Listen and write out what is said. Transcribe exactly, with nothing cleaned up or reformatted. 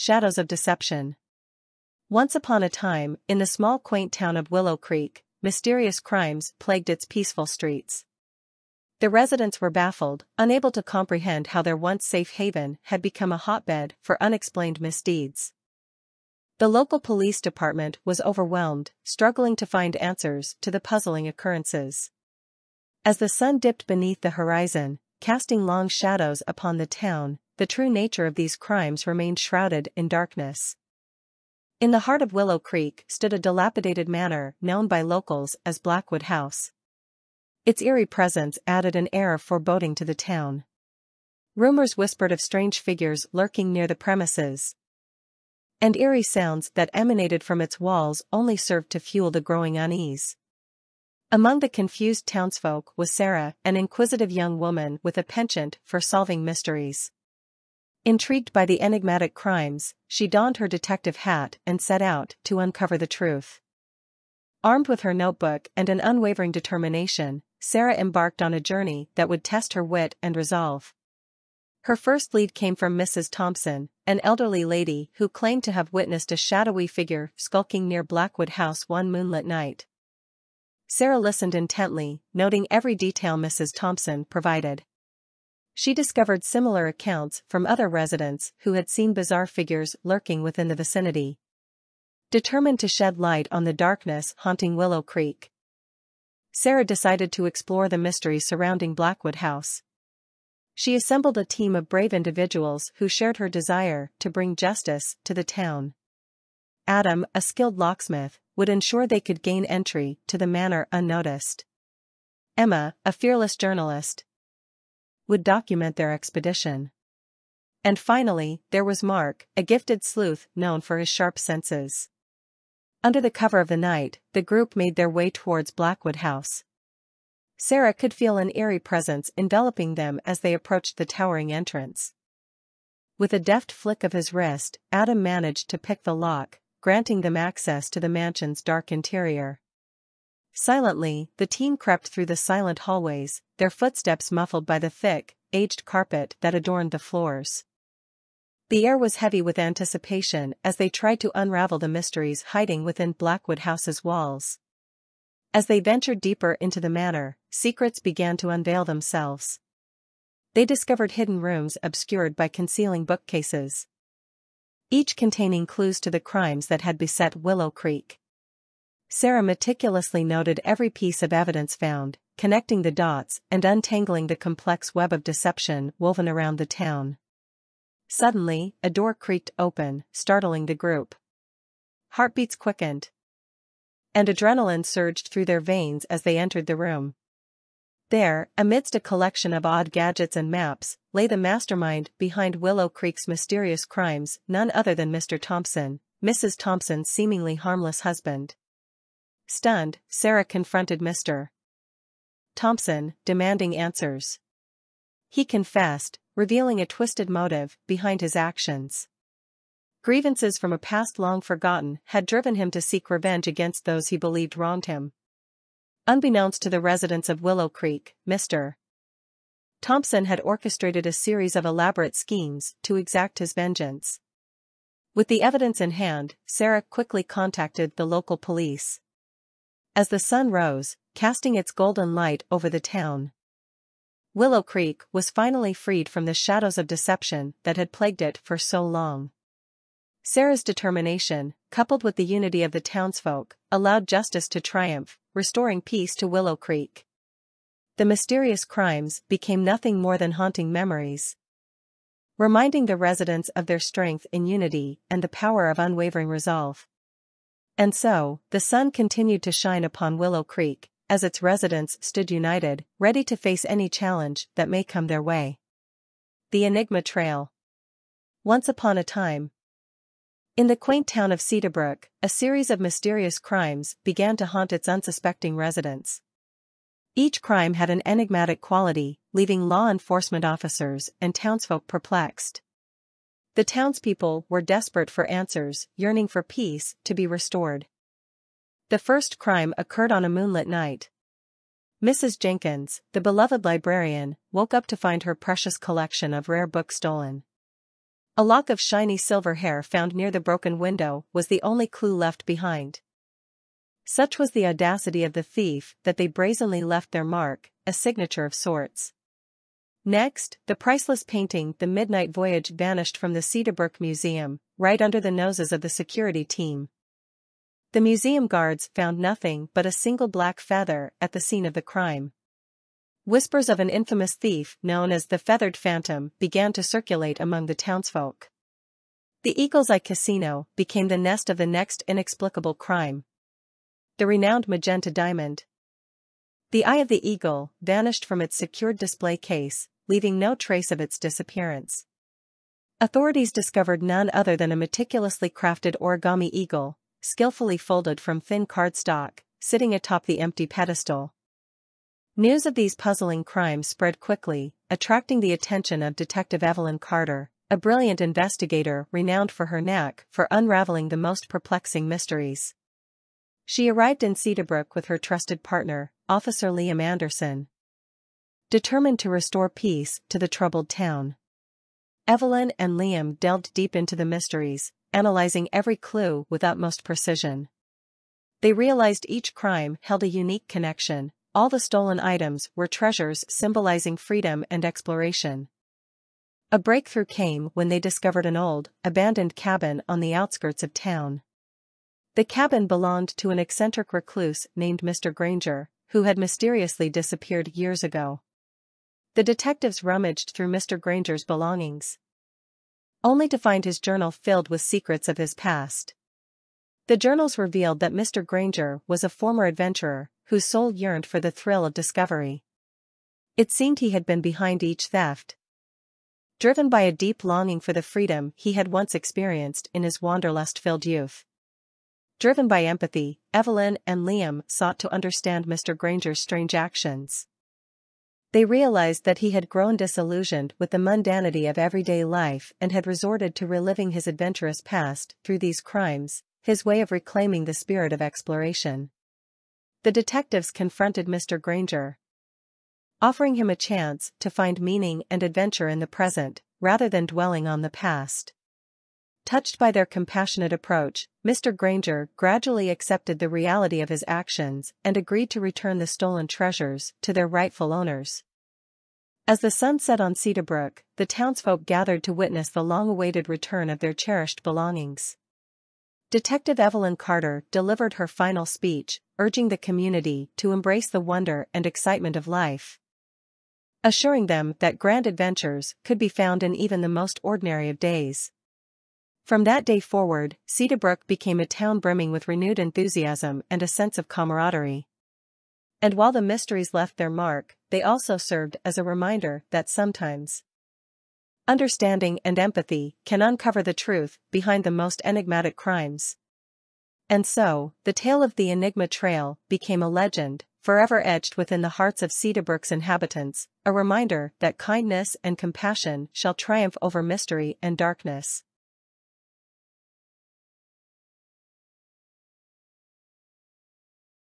Shadows of Deception. Once upon a time, in the small quaint town of Willow Creek, mysterious crimes plagued its peaceful streets. The residents were baffled, unable to comprehend how their once safe haven had become a hotbed for unexplained misdeeds. The local police department was overwhelmed, struggling to find answers to the puzzling occurrences. As the sun dipped beneath the horizon, casting long shadows upon the town, the true nature of these crimes remained shrouded in darkness. In the heart of Willow Creek stood a dilapidated manor known by locals as Blackwood House. Its eerie presence added an air of foreboding to the town. Rumors whispered of strange figures lurking near the premises, and eerie sounds that emanated from its walls only served to fuel the growing unease. Among the confused townsfolk was Sarah, an inquisitive young woman with a penchant for solving mysteries. Intrigued by the enigmatic crimes, she donned her detective hat and set out to uncover the truth. Armed with her notebook and an unwavering determination, Sarah embarked on a journey that would test her wit and resolve. Her first lead came from Missus Thompson, an elderly lady who claimed to have witnessed a shadowy figure skulking near Blackwood House one moonlit night. Sarah listened intently, noting every detail Missus Thompson provided. She discovered similar accounts from other residents who had seen bizarre figures lurking within the vicinity. Determined to shed light on the darkness haunting Willow Creek, Sarah decided to explore the mystery surrounding Blackwood House. She assembled a team of brave individuals who shared her desire to bring justice to the town. Adam, a skilled locksmith, would ensure they could gain entry to the manor unnoticed. Emma, a fearless journalist, would document their expedition. And finally, there was Mark, a gifted sleuth known for his sharp senses. Under the cover of the night, the group made their way towards Blackwood House. Sarah could feel an eerie presence enveloping them as they approached the towering entrance. With a deft flick of his wrist, Adam managed to pick the lock, granting them access to the mansion's dark interior. Silently, the team crept through the silent hallways, their footsteps muffled by the thick, aged carpet that adorned the floors. The air was heavy with anticipation as they tried to unravel the mysteries hiding within Blackwood House's walls. As they ventured deeper into the manor, secrets began to unveil themselves. They discovered hidden rooms obscured by concealing bookcases, each containing clues to the crimes that had beset Willow Creek. Sarah meticulously noted every piece of evidence found, connecting the dots and untangling the complex web of deception woven around the town. Suddenly, a door creaked open, startling the group. Heartbeats quickened, and adrenaline surged through their veins as they entered the room. There, amidst a collection of odd gadgets and maps, lay the mastermind behind Willow Creek's mysterious crimes, none other than Mister Thompson, Missus Thompson's seemingly harmless husband. Stunned, Sarah confronted Mister Thompson, demanding answers. He confessed, revealing a twisted motive behind his actions. Grievances from a past long forgotten had driven him to seek revenge against those he believed wronged him. Unbeknownst to the residents of Willow Creek, Mister Thompson had orchestrated a series of elaborate schemes to exact his vengeance. With the evidence in hand, Sarah quickly contacted the local police. As the sun rose, casting its golden light over the town, Willow Creek was finally freed from the shadows of deception that had plagued it for so long. Sarah's determination, coupled with the unity of the townsfolk, allowed justice to triumph, restoring peace to Willow Creek. The mysterious crimes became nothing more than haunting memories, reminding the residents of their strength in unity and the power of unwavering resolve. And so, the sun continued to shine upon Willow Creek, as its residents stood united, ready to face any challenge that may come their way. The Enigma Trail. Once upon a time, in the quaint town of Cedarbrook, a series of mysterious crimes began to haunt its unsuspecting residents. Each crime had an enigmatic quality, leaving law enforcement officers and townsfolk perplexed. The townspeople were desperate for answers, yearning for peace to be restored. The first crime occurred on a moonlit night. Missus Jenkins, the beloved librarian, woke up to find her precious collection of rare books stolen. A lock of shiny silver hair found near the broken window was the only clue left behind. Such was the audacity of the thief that they brazenly left their mark, a signature of sorts. Next, the priceless painting The Midnight Voyage vanished from the Cedarbrook Museum, right under the noses of the security team. The museum guards found nothing but a single black feather at the scene of the crime. Whispers of an infamous thief known as the Feathered Phantom began to circulate among the townsfolk. The Eagle's Eye Casino became the nest of the next inexplicable crime. The renowned Magenta Diamond. The Eye of the Eagle vanished from its secured display case, leaving no trace of its disappearance. Authorities discovered none other than a meticulously crafted origami eagle, skillfully folded from thin cardstock, sitting atop the empty pedestal. News of these puzzling crimes spread quickly, attracting the attention of Detective Evelyn Carter, a brilliant investigator renowned for her knack for unraveling the most perplexing mysteries. She arrived in Cedarbrook with her trusted partner, Officer Liam Anderson, determined to restore peace to the troubled town. Evelyn and Liam delved deep into the mysteries, analyzing every clue with utmost precision. They realized each crime held a unique connection. All the stolen items were treasures symbolizing freedom and exploration. A breakthrough came when they discovered an old, abandoned cabin on the outskirts of town. The cabin belonged to an eccentric recluse named Mister Granger, who had mysteriously disappeared years ago. The detectives rummaged through Mister Granger's belongings, only to find his journal filled with secrets of his past. The journals revealed that Mister Granger was a former adventurer, whose soul yearned for the thrill of discovery. It seemed he had been behind each theft, driven by a deep longing for the freedom he had once experienced in his wanderlust-filled youth. Driven by empathy, Evelyn and Liam sought to understand Mister Granger's strange actions. They realized that he had grown disillusioned with the mundanity of everyday life and had resorted to reliving his adventurous past through these crimes, his way of reclaiming the spirit of exploration. The detectives confronted Mister Granger, offering him a chance to find meaning and adventure in the present, rather than dwelling on the past. Touched by their compassionate approach, Mister Granger gradually accepted the reality of his actions and agreed to return the stolen treasures to their rightful owners. As the sun set on Cedarbrook, the townsfolk gathered to witness the long-awaited return of their cherished belongings. Detective Evelyn Carter delivered her final speech, urging the community to embrace the wonder and excitement of life, assuring them that grand adventures could be found in even the most ordinary of days. From that day forward, Cedarbrook became a town brimming with renewed enthusiasm and a sense of camaraderie. And while the mysteries left their mark, they also served as a reminder that sometimes understanding and empathy can uncover the truth behind the most enigmatic crimes. And so, the tale of the Enigma Trail became a legend, forever etched within the hearts of Cedarbrook's inhabitants, a reminder that kindness and compassion shall triumph over mystery and darkness.